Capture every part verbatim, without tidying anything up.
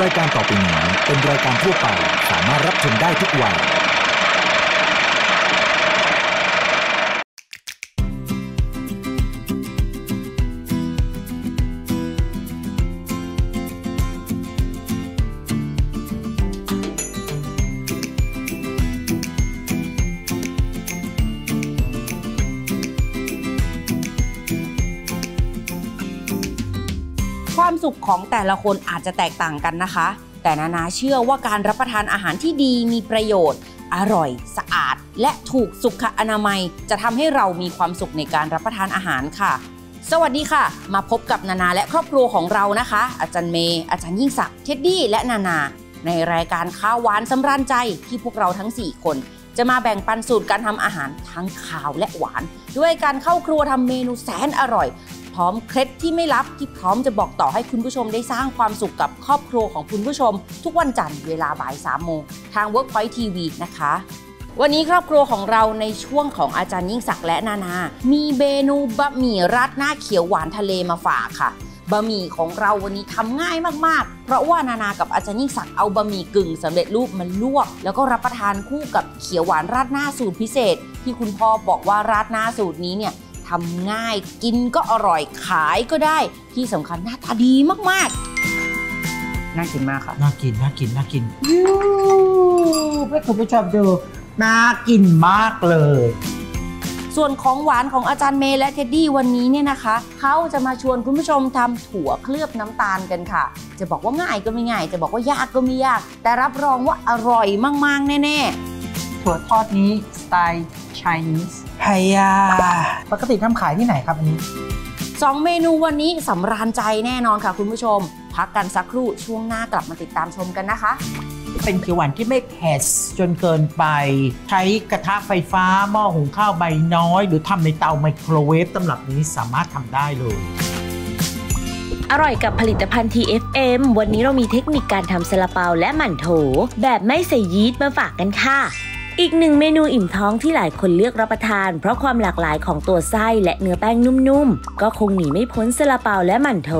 รายการต่อไปนี้เป็นรายการทั่วไปสามารถรับชมได้ทุกวัยความสุขของแต่ละคนอาจจะแตกต่างกันนะคะแต่นานาเชื่อว่าการรับประทานอาหารที่ดีมีประโยชน์อร่อยสะอาดและถูกสุขอนามัยจะทำให้เรามีความสุขในการรับประทานอาหารค่ะสวัสดีค่ะมาพบกับนานาและครอบครัวของเรานะคะอาจารย์เมย์อาจารย์ยิ่งศักดิ์เท็ดดี้และนานาในรายการข้าวหวานสำราญใจที่พวกเราทั้งสี่คนจะมาแบ่งปันสูตรการทำอาหารทั้งคาวและหวานด้วยการเข้าครัวทำเมนูแสนอร่อยพร้อมเคล็ดที่ไม่ลับที่พร้อมจะบอกต่อให้คุณผู้ชมได้สร้างความสุขกับครอบครัวของคุณผู้ชมทุกวันจันทร์เวลาบ่ายสามโมงทาง Workpoint ที วี นะคะวันนี้ครอบครัวของเราในช่วงของอาจารย์ยิ่งศักดิ์และนานามีเมนูบะหมี่ราดหน้าเขียวหวานทะเลมาฝากค่ะบะหมี่ของเราวันนี้ทำง่ายมากๆเพราะว่านานากับอาจารย์ยิ่งศักดิ์เอาบะหมี่กึ่งสำเร็จรูปมันลวกแล้วก็รับประทานคู่กับเขียวหวานราดหน้าสูตรพิเศษที่คุณพ่อบอกว่าราดหน้าสูตรนี้เนี่ยทำง่ายกินก็อร่อยขายก็ได้ที่สำคัญหน้าตาดีมากๆน่ากินมากค่ะน่ากินน่ากินน่ากินยูให้คุณผู้ชมดูน่ากินมากเลยส่วนของหวานของอาจารย์เมย์และเท็ดดี้วันนี้เนี่ยนะคะเขาจะมาชวนคุณผู้ชมทำถั่วเคลือบน้ำตาลกันค่ะจะบอกว่าง่ายก็ไม่ง่ายจะบอกว่ายากก็ไม่ยากแต่รับรองว่าอร่อยมากๆแน่ๆถั่วทอดนี้สไตล์ Chinese ไฮยาปกติทำขายที่ไหนครับอันนี้สองเมนูวันนี้สำราญใจแน่นอนค่ะคุณผู้ชมพักกันสักครู่ช่วงหน้ากลับมาติดตามชมกันนะคะเป็นเขียวหวานที่ไม่เผ็ดจนเกินไปใช้กระทะไฟฟ้าหม้อหุงข้าวใบน้อยหรือทำในเตาไมโครเวฟตำรับนี้สามารถทำได้เลยอร่อยกับผลิตภัณฑ์ ที เอฟ เอ็ม วันนี้เรามีเทคนิคการทำซาลาเปาและหมั่นโถแบบไม่ใส่ยีสต์มาฝากกันค่ะอีกหนึ่งเมนูอิ่มท้องที่หลายคนเลือกรับประทานเพราะความหลากหลายของตัวไส้และเนื้อแป้งนุ่มๆก็คงหนีไม่พ้นซาลาเปาและหมั่นโถ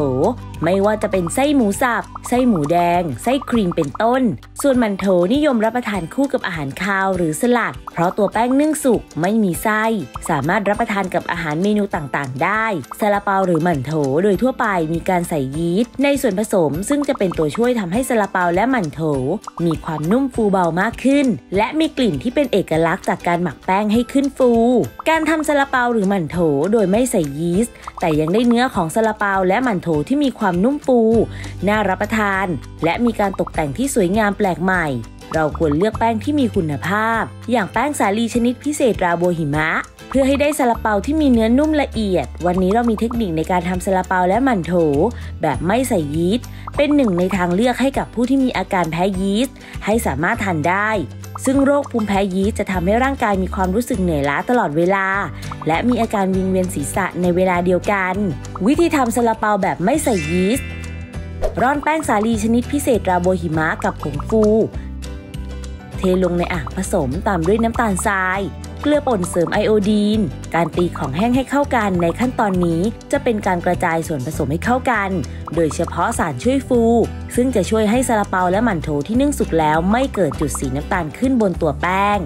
ไม่ว่าจะเป็นไส้หมูสับไส้หมูแดงไส้ครีมเป็นต้นส่วนหมั่นโถนิยมรับประทานคู่กับอาหารคาวหรือสลัดเพราะตัวแป้งนึ่งสุกไม่มีไส้สามารถรับประทานกับอาหารเมนูต่างๆได้ซาลาเปาหรือหมั่นโถโดยทั่วไปมีการใส่ยีสต์ในส่วนผสมซึ่งจะเป็นตัวช่วยทำให้ซาลาเปาและหมั่นโถมีความนุ่มฟูเบามากขึ้นและมีกลิ่นที่เป็นเอกลักษณ์จากการหมักแป้งให้ขึ้นฟูการทำซาลาเปาหรือหมั่นโถโดยไม่ใส่ยีสต์แต่ยังได้เนื้อของซาลาเปาและหมั่นโถที่มีความนุ่มฟูน่ารับประทานและมีการตกแต่งที่สวยงามแปลกใหม่เราควรเลือกแป้งที่มีคุณภาพอย่างแป้งสาลีชนิดพิเศษราโบหิมะเพื่อให้ได้ซาลาเปาที่มีเนื้อนุ่มละเอียดวันนี้เรามีเทคนิคในการทำซาลาเปาและหมั่นโถแบบไม่ใส่ยีสต์เป็นหนึ่งในทางเลือกให้กับผู้ที่มีอาการแพ้ยีสต์ให้สามารถทานได้ซึ่งโรคภูมิแพ้ยีสต์จะทำให้ร่างกายมีความรู้สึกเหนื่อยล้าตลอดเวลาและมีอาการวิงเวียนศีรษะในเวลาเดียวกันวิธีทำซาลาเปาแบบไม่ใส่ยีสต์ร่อนแป้งสาลีชนิดพิเศษราโบหิมะกับผงฟูเทลงในอ่างผสมตามด้วยน้ำตาลทรายเกลือป่นเสริมไอโอดีนการตีของแห้งให้เข้ากันในขั้นตอนนี้จะเป็นการกระจายส่วนผสมให้เข้ากันโดยเฉพาะสารช่วยฟูซึ่งจะช่วยให้ซาลาเปาและหมั่นโถที่นึ่งสุกแล้วไม่เกิดจุดสีน้ำตาลขึ้นบนตัวแป้ง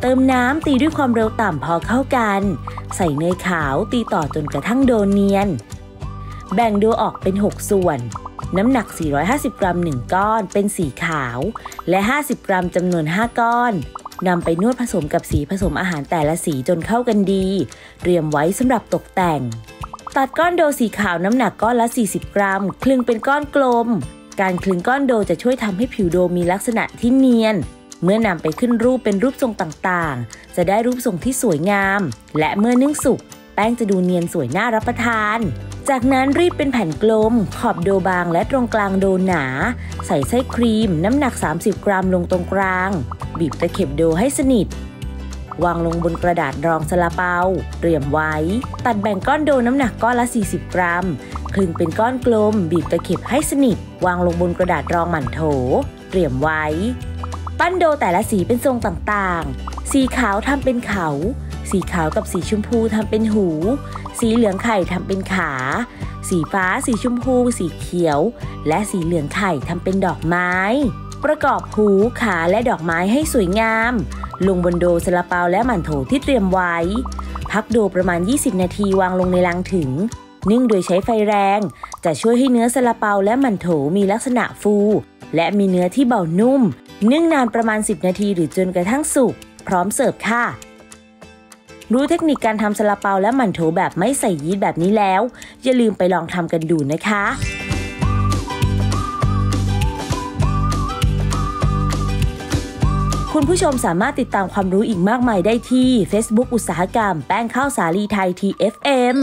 เติมน้ำตีด้วยความเร็วต่ำพอเข้ากันใส่เนยขาวตีต่อจนกระทั่งโดเนียนแบ่งโดออกเป็นหกส่วนน้ำหนักสี่ร้อยห้าสิบกรัมหนึ่งก้อนเป็นสีขาวและห้าสิบกรัมจำนวนห้าก้อนนำไปนวดผสมกับสีผสมอาหารแต่ละสีจนเข้ากันดีเตรียมไว้สำหรับตกแต่งตัดก้อนโดสีขาวน้ำหนักก้อนละสี่สิบกรัมคลึงเป็นก้อนกลมการคลึงก้อนโดจะช่วยทำให้ผิวโดมีลักษณะที่เนียนเมื่อนำไปขึ้นรูปเป็นรูปทรงต่างๆจะได้รูปทรงที่สวยงามและเมื่อนึ่งสุกแป้งจะดูเนียนสวยน่ารับประทานจากนั้นรีบเป็นแผ่นกลมขอบโดบางและตรงกลางโดหนาใส่ไส้ครีมน้ำหนักสามสิบกรัมลงตรงกลางบีบตะเข็บโดให้สนิทวางลงบนกระดาษรองซาลาเปาเตรียมไว้ตัดแบ่งก้อนโดน้ำหนักก้อนละสี่สิบกรัมคลึงเป็นก้อนกลมบีบตะเข็บให้สนิทวางลงบนกระดาษรองหมั่นโถเตรียมไว้ปั้นโดแต่ละสีเป็นทรงต่างๆสีขาวทำเป็นเขา สีขาวกับสีชมพูทำเป็นหูสีเหลืองไข่ทำเป็นขาสีฟ้าสีชมพูสีเขียวและสีเหลืองไข่ทำเป็นดอกไม้ประกอบหูขาและดอกไม้ให้สวยงามลงบนโดซาลาเปาและหมั่นโถที่เตรียมไว้พักโดประมาณยี่สิบนาทีวางลงในลังถึงนึ่งโดยใช้ไฟแรงจะช่วยให้เนื้อซาลาเปาและหมั่นโถมีลักษณะฟูและมีเนื้อที่เบานุ่มนึ่งนานประมาณสิบนาทีหรือจนกระทั่งสุกพร้อมเสิร์ฟค่ะรู้เทคนิคการทำซาลาเปาและหมั่นโถแบบไม่ใส่ยีสต์แบบนี้แล้วอย่าลืมไปลองทำกันดูนะคะคุณผู้ชมสามารถติดตามความรู้อีกมากมายได้ที่ Facebook อุตสาหกรรมแป้งข้าวสาลีไทย ที เอฟ เอ็ม